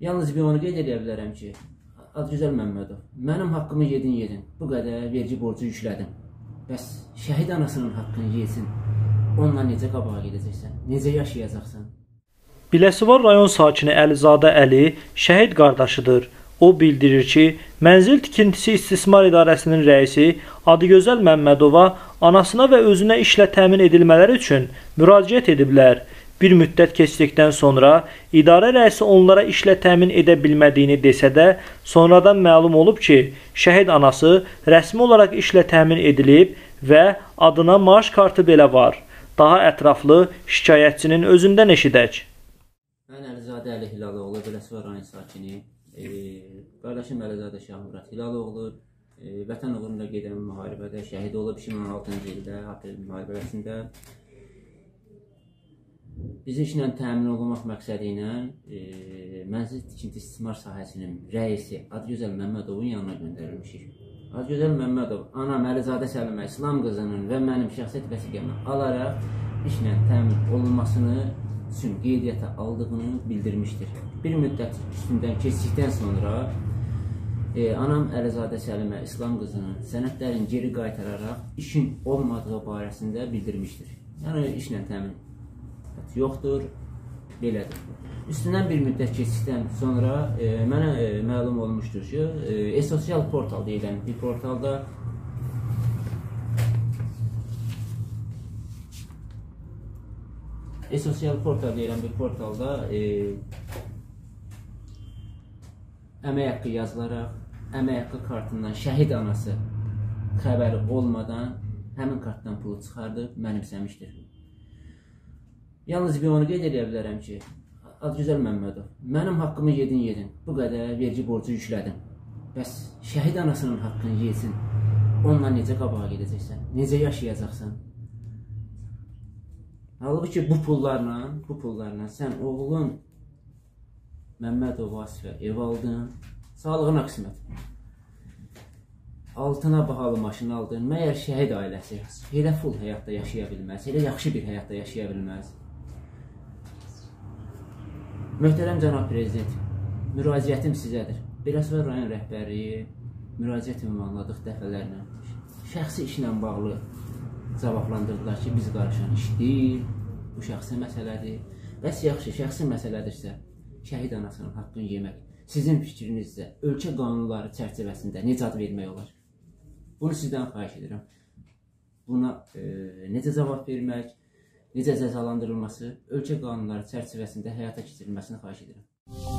Yalnız bir onu qeyd edə bilərəm ki, Adıgözəl Məmmədov, mənim haqqımı yedin, bu qədər vergi borcu yüklədim. Bəs şəhid anasının haqqını yesin, onunla necə qabağa gedəcəksən, necə yaşayacaqsan? Biləsuvar rayon sakini Əlizadə Əli şəhid qardaşıdır. O bildirir ki, Mənzil Tikintisi İstismar İdarəsinin rəisi Adıgözəl Məmmədova anasına və özünə işlə təmin edilmələri üçün müraciət ediblər. Bir müddət keçdikdən sonra idarə rəisi onlara işlə təmin edə bilmədiyini desə də, sonradan məlum olub ki, şəhid anası rəsmi olaraq işlə təmin edilib və adına maaş kartı belə var. Daha ətraflı şikayətçinin özündən eşidək. Mən Əlizadə Əli Hilaloğlu, Biləsuvar rayon sakini, qardaşım Əlizadə Şahmirağ Hilaloğlu, vətən uğrunda gedən müharibədə şəhid olub 2016-cı ildə, aprel müharibəsində. Bizi işlə təmin olunmaq məqsədi ilə mənzil tikinti istismar sahəsinin rəisi Adıgözəl Məmmədovun yanına göndərilmişik. Adıgözəl Məmmədov anam Əlizadə Səlimə İslam qızının və mənim şəxsiyyət vəsiqəmi alaraq işlə təmin olunmasını üçün qeydiyyata aldığını bildirmişdir. Bir müddət üstündən keçdikdən sonra anam Əlizadə Səlimə İslam qızının sənədlərin geri qaytararaq işin olmadığı barəsində bildirmişdir. Yəni işlə təmin yoxdur, belədir. Üstündən bir müddət keçdikdən sonra mənə məlum olmuşdur ki, e-sosial portal deyilən bir portalda əmək haqqı yazılaraq əmək haqqı kartından şəhid anası xəbəri olmadan həmin kartdan pulu çıxardıb mənimsəmişdir. Yalnız bir onu qeyd edə bilərəm ki, Adıgözəl Məmmədov, mənim haqqımı yedin, bu qədər vergi borcu yüklədim. Bəs şəhid anasının haqqını yesin, onunla necə qabağa gedəcəksən, necə yaşayacaqsan? Halbuki bu pullarla sən oğlun Məmmədova Vasifə ev aldın, sağlığına qismət. Altına bahalı maşın aldın, məyər şəhid ailəsi elə full həyatda yaşaya bilməz, elə yaxşı bir həyatda yaşaya bilməz. Möhtərəm cənab prezident, müraciətim sizədir. Biləsuvar rayon rəhbərliyi müraciət ünvanladıq dəfələrlə. Şəxsi işlə bağlı cavablandırdılar ki, biz qarışan iş deyil, bu şəxsi məsələdir. Bəs yaxşı, şəxsi məsələdirsə, şəhid anasının haqqını yemək sizin fikrinizdə ölkə qanunları çərçivəsində necə ad vermək olar? Bunu sizdən xahiş edirəm. Buna necə cavab vermək, necə cəzalandırılması, ölkə qanunları çərçivəsində həyata keçirilməsini xahiş edirəm.